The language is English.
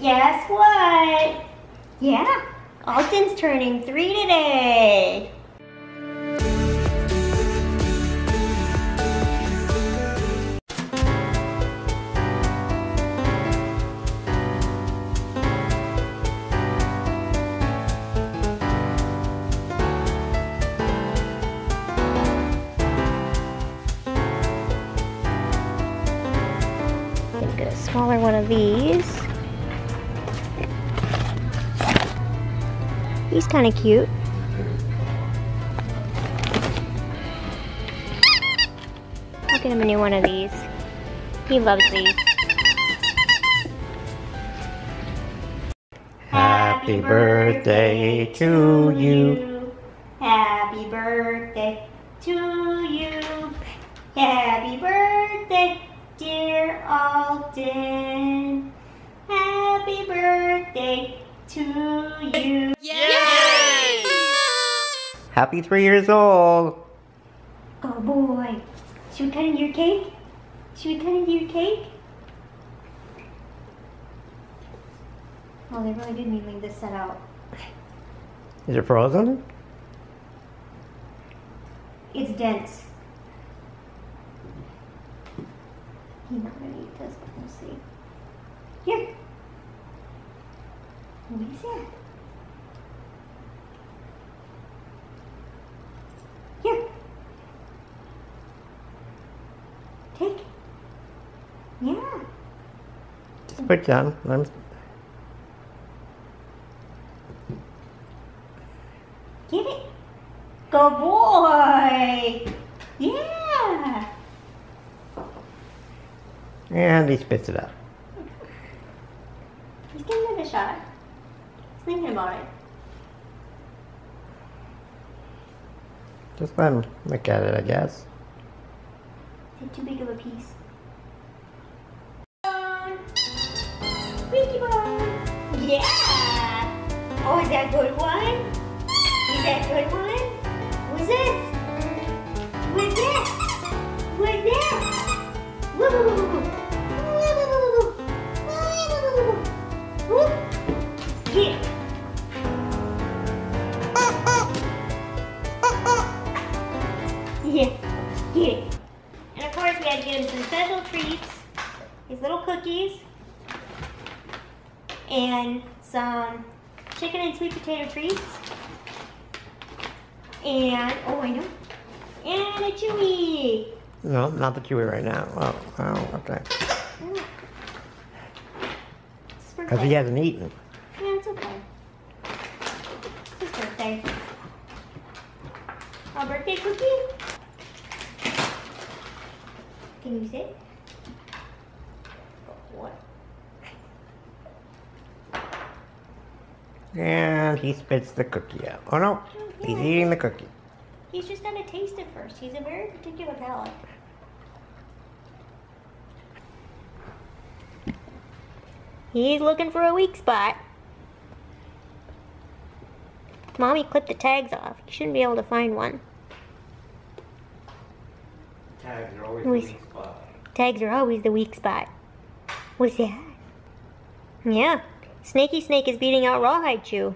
Guess what? Yeah, Alton's turning 3 today. Get a smaller one of these. He's kind of cute. I'll get him a new one of these. He loves these. Happy birthday to you. Happy birthday to you. Happy birthday, dear Alton. Happy birthday to you. Yay! Happy 3 years old. Oh boy. Should we cut into your cake? Should we cut into your cake? Oh, they really didn't even this set out. Is it frozen? It's dense. He's not gonna eat this, but we'll see. Here. What is that? Here. Take. Yeah. Just put it down. Get it. Good boy. Yeah. And he spits it out. He's giving it a shot. He's thinking about it. Just let him look at it, I guess. Is it too big of a piece? Squeaky bone! Yeah! Oh, is that a good one? Is that a good one? What's this? What's this? What's this? Woo-hoo-hoo-hoo-hoo! And of course we had to get him some special treats, his little cookies, and some chicken and sweet potato treats, and, oh I know, and a Chewy. No, not the Chewy right now. Oh, okay. Because he hasn't eaten. Yeah, it's okay. It's his birthday. A birthday cookie? Can you sit? What? And he spits the cookie out. Oh no, yeah. He's eating the cookie. He's just gonna taste it first. He's a very particular palate. He's looking for a weak spot. Mommy clipped the tags off. He shouldn't be able to find one. Tags are always the weak spot. Tags are always the weak spot. What's that? Yeah. Snakey Snake is beating out Rawhide Chew.